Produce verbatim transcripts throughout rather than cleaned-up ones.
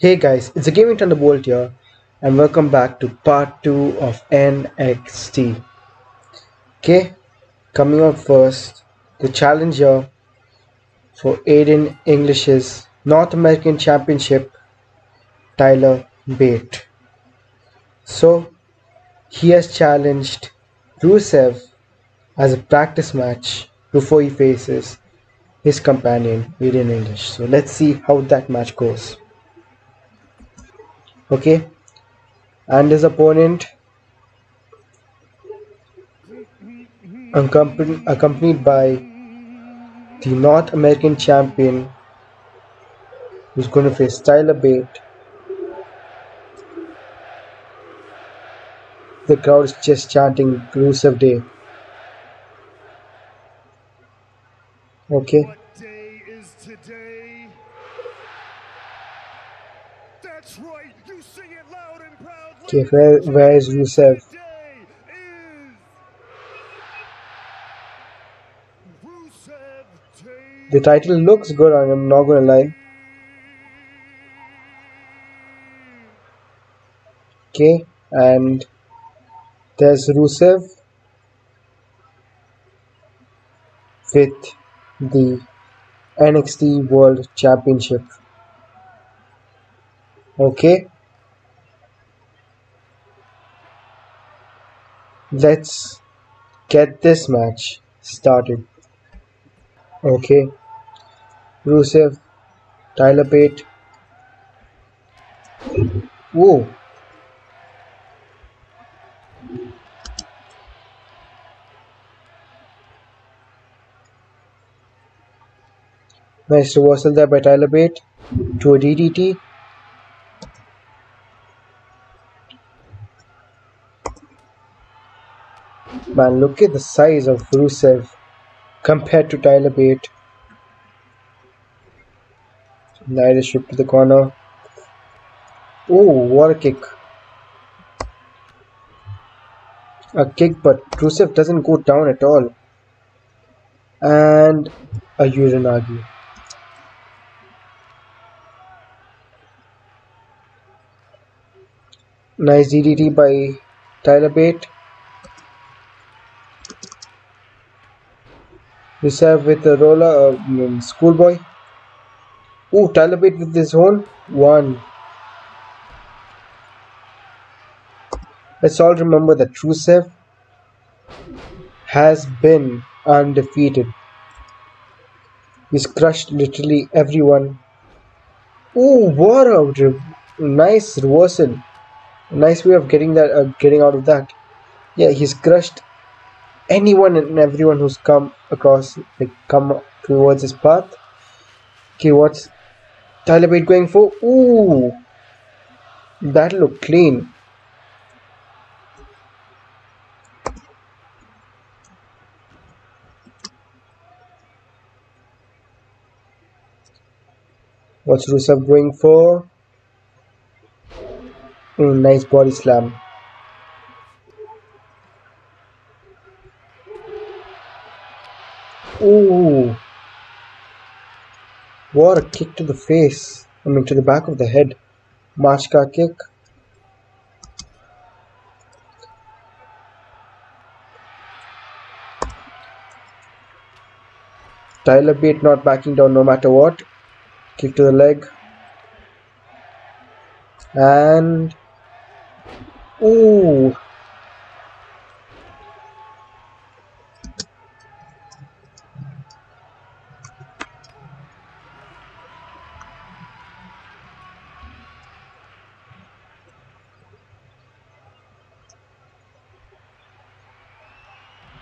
Hey guys, it's The Gaming Thunderbolt here, and welcome back to part two of N X T. Okay, coming up first, the challenger for Aiden English's North American Championship, Tyler Bate. So, he has challenged Rusev as a practice match before he faces his companion, Aiden English. So, let's see how that match goes. Okay, and his opponent, accompanied by the North American champion, who's going to face Tyler Bate. The crowd is just chanting Rusev Day. Okay. Okay, where, where is Rusev? The title looks good on him, I'm not gonna lie. Okay, and there's Rusev with the N X T World Championship. Okay. Let's get this match started. Okay, Rusev, Tyler Bate. Whoa. Nice reversal there by Tyler Bate to a D D T. Man, look at the size of Rusev compared to Tyler Bate. And Irish whip to the corner. Oh, what a kick. A kick, but Rusev doesn't go down at all. And a Uranagi. Nice D D T by Tyler Bate. Reserve with a roller, uh, schoolboy. Ooh, Tyler Bate with his own. One. Let's all remember that Rusev has been undefeated. He's crushed literally everyone. Ooh, what a re nice reversal. Nice way of getting that, uh, getting out of that. Yeah, he's crushed anyone and everyone who's come across, like come towards his path. Okay, what's Tyler Bate going for? Ooh, that looked clean. What's Rusev going for? Ooh, nice body slam. Ooh, what a kick to the face, I mean to the back of the head. Machka kick. Tyler Bate not backing down no matter what. Kick to the leg. And ooh.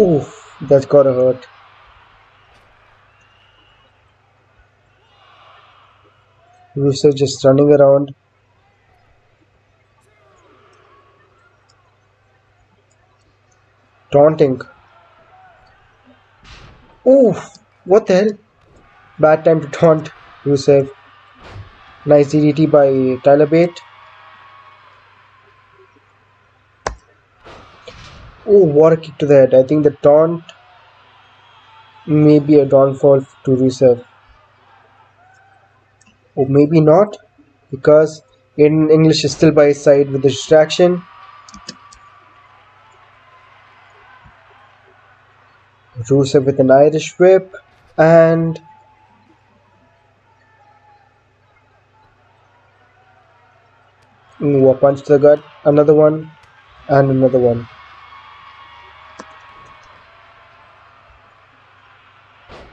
Oof, that's gotta hurt. Rusev just running around. Taunting. Oof, what the hell? Bad time to taunt Rusev. Nice D D T by Tyler Bate. Oh, what a kick to the head. I think the taunt may be a downfall to Rusev. Or maybe not. because Aiden English is still by his side with the distraction. Rusev with an Irish whip and ooh, a punch to the gut, another one and another one.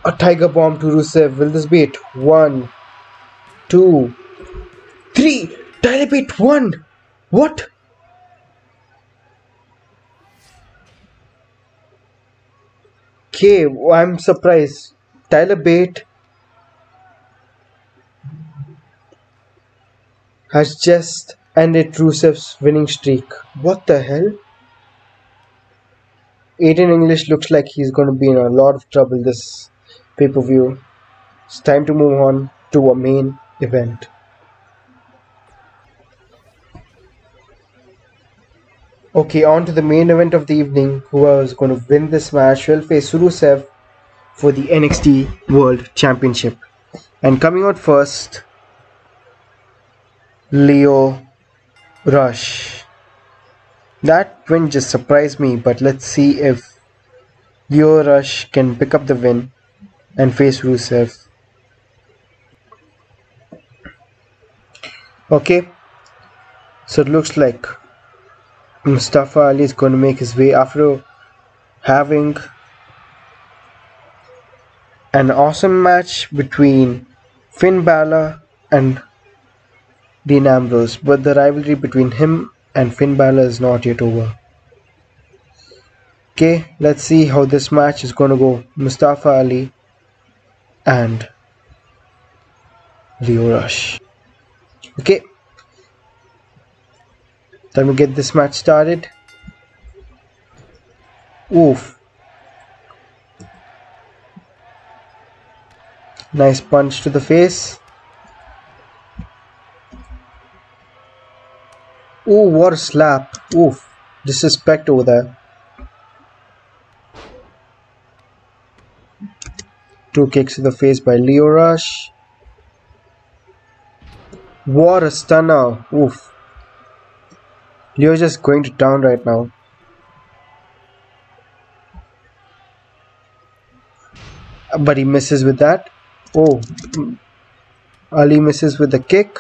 A tiger bomb to Rusev. Will this be it? One, two, three. Tyler Bate one. What? Okay, I'm surprised. Tyler Bate has just ended Rusev's winning streak. What the hell? Aiden English looks like he's going to be in a lot of trouble this pay-per-view. It's time to move on to a main event. Okay, on to the main event of the evening. Whoever is going to win this match will face Rusev for the N X T World Championship. And coming out first, Lio Rush. That win just surprised me, but let's see if Lio Rush can pick up the win and face Rusev. Okay, so it looks like Mustafa Ali is going to make his way after having an awesome match between Finn Balor and Dean Ambrose, but the rivalry between him and Finn Balor is not yet over. Okay, let's see how this match is going to go. Mustafa Ali and Lio Rush. Okay, time to get this match started. Oof. Nice punch to the face. Ooh, what a slap. Oof. Disrespect over there. Two kicks to the face by Lio Rush. What a stunner. Oof. Lio's just going to town right now. But he misses with that. Oh. Ali misses with the kick.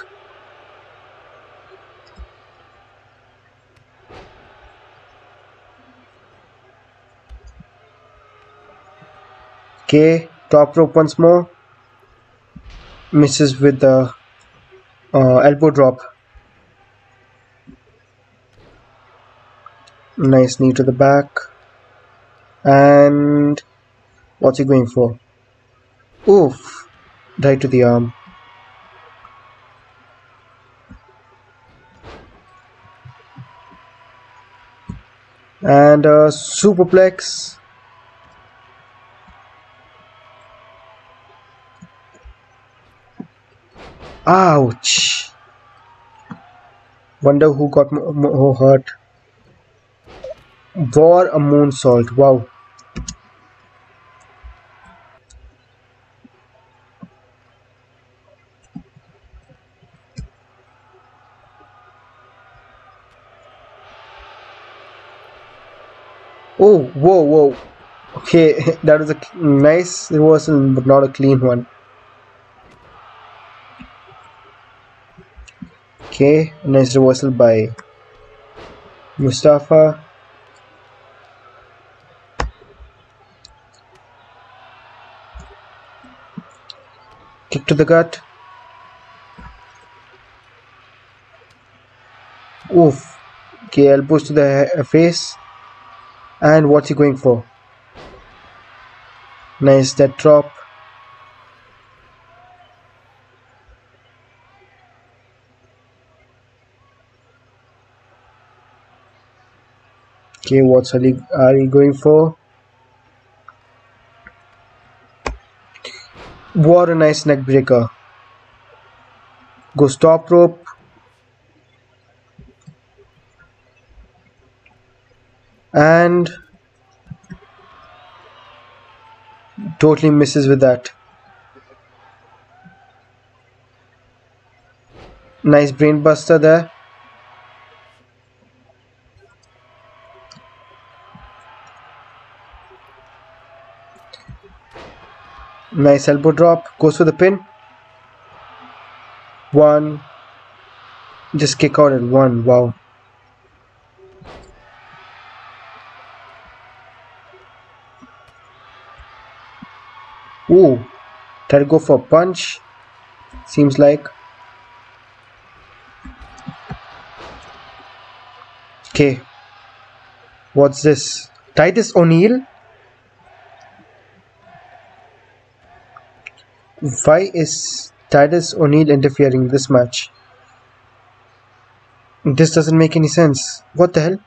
Okay, top rope once more. Misses with the uh, elbow drop. Nice knee to the back. And what's he going for? Oof. Right to the arm. And a superplex. Ouch! Wonder who got who hurt. War a moonsault. Wow. Oh, whoa, whoa. Okay, that was a nice reversal, but not a clean one. Okay, nice reversal by Mustafa. Kick to the gut. Oof. Okay, elbows to the face. And what's he going for? Nice, that drop. Okay, what's Ali, Ali going for? What a nice neck breaker. Goes top rope. And totally misses with that. Nice brain buster there. Nice elbow drop. Goes for the pin. One. Just kick out at one. Wow. Ooh. Try to go for a punch. Seems like. Okay. What's this? Titus O'Neil? Why is Titus O'Neil interfering in this match? This doesn't make any sense. What the hell?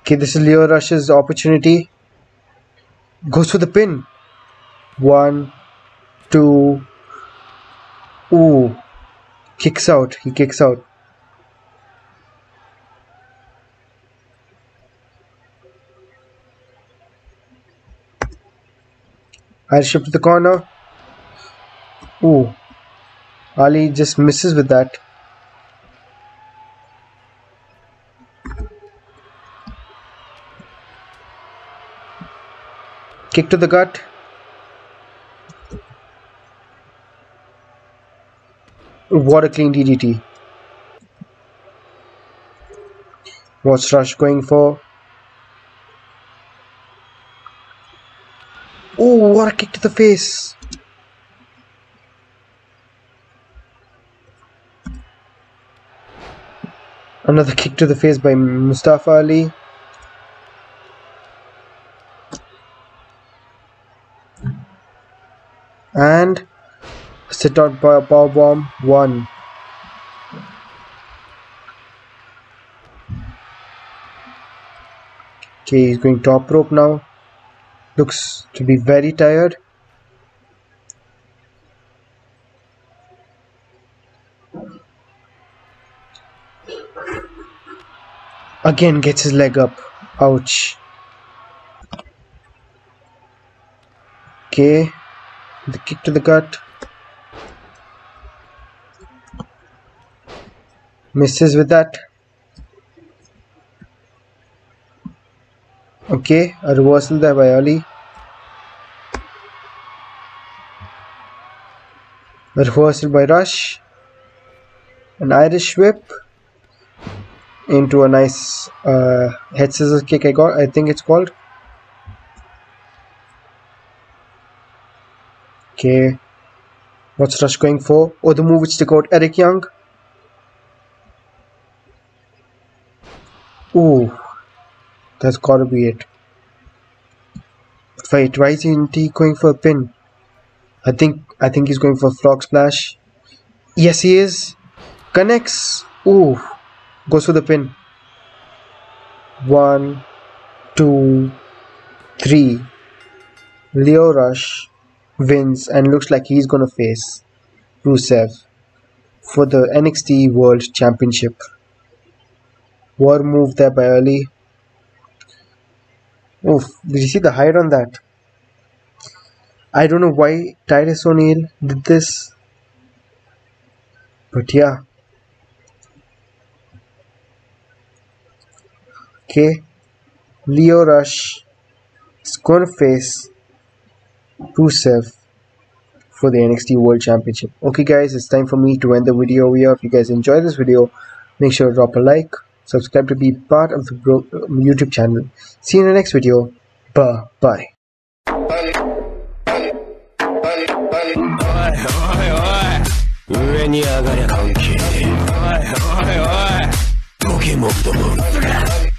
Okay, this is Lio Rush's opportunity. Goes for the pin. One, two. Ooh. Kicks out. He kicks out. I'll shift to the corner. Ooh. Ali just misses with that. Kick to the gut. What a clean D D T. What's Rush going for? Oh, what a kick to the face. Another kick to the face by Mustafa Ali. And sit out by a powerbomb. One. Okay, he's going top rope now. Looks to be very tired. Again gets his leg up. Ouch. Okay. The kick to the gut. Misses with that. Okay, a reversal there by Ali. A reversal by Rush. An Irish whip into a nice uh, head scissors kick. I got. I think it's called. Okay, what's Rush going for? Oh, the move which took out Eric Young. Ooh. That's gotta be it. Wait, why isn't he going for a pin? I think I think he's going for a frog splash. Yes, he is. Connects. Ooh. Goes for the pin. One, two, three. Lio Rush wins and looks like he's gonna face Rusev for the N X T World Championship. War move there by Ali. Oof, did you see the hide on that? I don't know why Titus O'Neil did this. But yeah. Okay. Lio Rush is going to face Rusev for the N X T World Championship. Okay guys, it's time for me to end the video here. If you guys enjoy this video, make sure to drop a like. Subscribe to be part of the YouTube channel. See you in the next video. Bye bye. Oi, oi, oi.